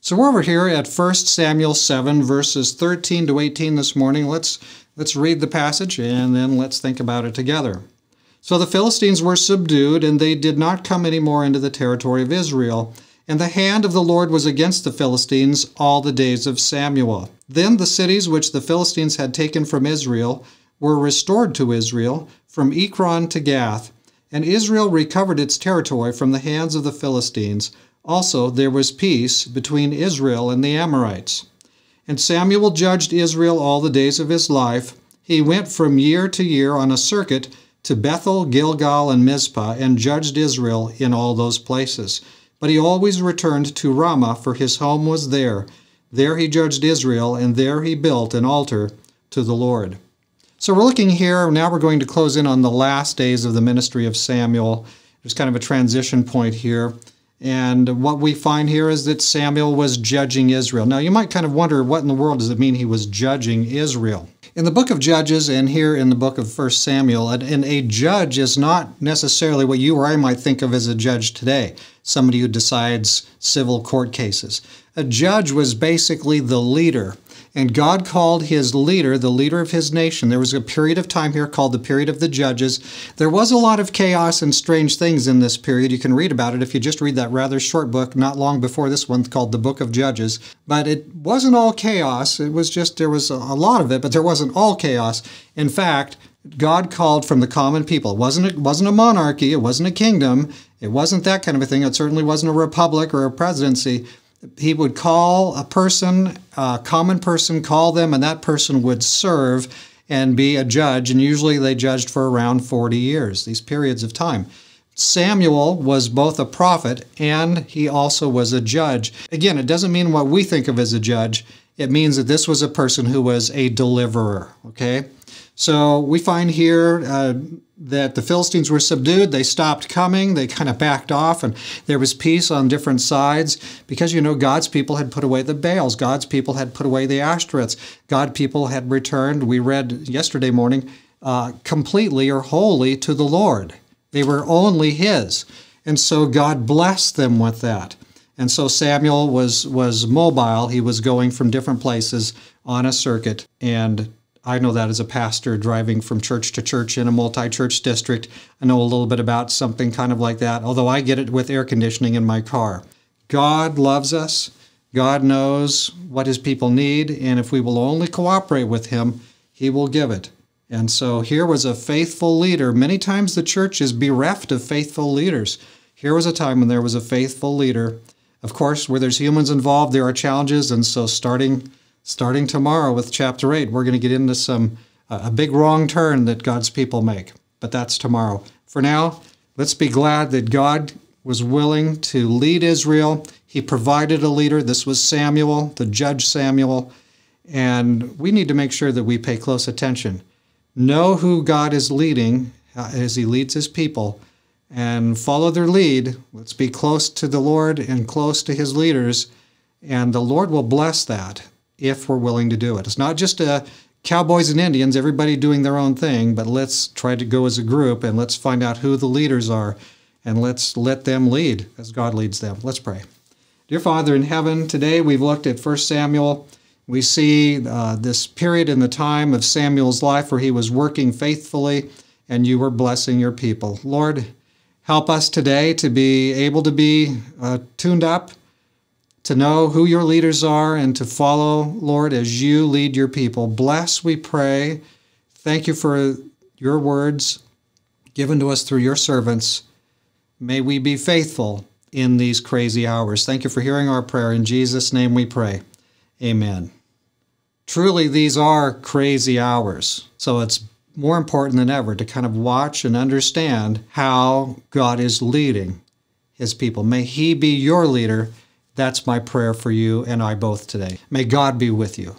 So we're over here at 1 Samuel 7, verses 13 to 18 this morning. Let's read the passage and then let's think about it together. So the Philistines were subdued, and they did not come any more into the territory of Israel. And the hand of the Lord was against the Philistines all the days of Samuel. Then the cities which the Philistines had taken from Israel were restored to Israel, from Ekron to Gath. And Israel recovered its territory from the hands of the Philistines. Also there was peace between Israel and the Amorites. And Samuel judged Israel all the days of his life. He went from year to year on a circuit to Bethel, Gilgal, and Mizpah, and judged Israel in all those places. But he always returned to Ramah, for his home was there. There he judged Israel, and there he built an altar to the Lord. So we're looking here, now we're going to close in on the last days of the ministry of Samuel. There's kind of a transition point here. And what we find here is that Samuel was judging Israel. Now you might kind of wonder, what in the world does it mean he was judging Israel? In the book of Judges and here in the book of 1 Samuel, and a judge is not necessarily what you or I might think of as a judge today, somebody who decides civil court cases. A judge was basically the leader, and God called his leader the leader of his nation. There was a period of time here called the period of the judges. There was a lot of chaos and strange things in this period. You can read about it if you just read that rather short book not long before this one called the Book of Judges. But it wasn't all chaos. It was just, there was a lot of it, but there wasn't all chaos. In fact, God called from the common people. It wasn't a monarchy. It wasn't a kingdom. It wasn't that kind of a thing. It certainly wasn't a republic or a presidency. He would call a person, a common person, call them, and that person would serve and be a judge. And usually they judged for around 40 years, these periods of time. Samuel was both a prophet and he also was a judge. Again, it doesn't mean what we think of as a judge. It means that this was a person who was a deliverer, okay? So we find here that the Philistines were subdued. They stopped coming. They kind of backed off, and there was peace on different sides because, you know, God's people had put away the Baals. God's people had put away the Ashtoreths. God's people had returned, we read yesterday morning, completely or wholly to the Lord. They were only His. And so God blessed them with that. And so Samuel was mobile. He was going from different places on a circuit, and I know that as a pastor driving from church to church in a multi-church district. I know a little bit about something kind of like that, although I get it with air conditioning in my car. God loves us. God knows what His people need, and if we will only cooperate with Him, He will give it. And so here was a faithful leader. Many times the church is bereft of faithful leaders. Here was a time when there was a faithful leader. Of course, where there's humans involved, there are challenges, and so starting tomorrow with chapter 8, we're going to get into a big wrong turn that God's people make. But that's tomorrow. For now, let's be glad that God was willing to lead Israel. He provided a leader. This was Samuel, the judge Samuel. And we need to make sure that we pay close attention. Know who God is leading as He leads His people and follow their lead. Let's be close to the Lord and close to His leaders. And the Lord will bless that, if we're willing to do it. It's not just cowboys and Indians, everybody doing their own thing, but let's try to go as a group and let's find out who the leaders are and let's let them lead as God leads them. Let's pray. Dear Father in heaven, today we've looked at 1 Samuel. We see this period in the time of Samuel's life where he was working faithfully and you were blessing your people. Lord, help us today to be able to be tuned up, to know who your leaders are and to follow, Lord, as you lead your people. Bless, we pray. Thank you for your words given to us through your servants. May we be faithful in these crazy hours. Thank you for hearing our prayer. In Jesus' name we pray. Amen. Truly, these are crazy hours. So it's more important than ever to kind of watch and understand how God is leading His people. May He be your leader. That's my prayer for you and I both today. May God be with you.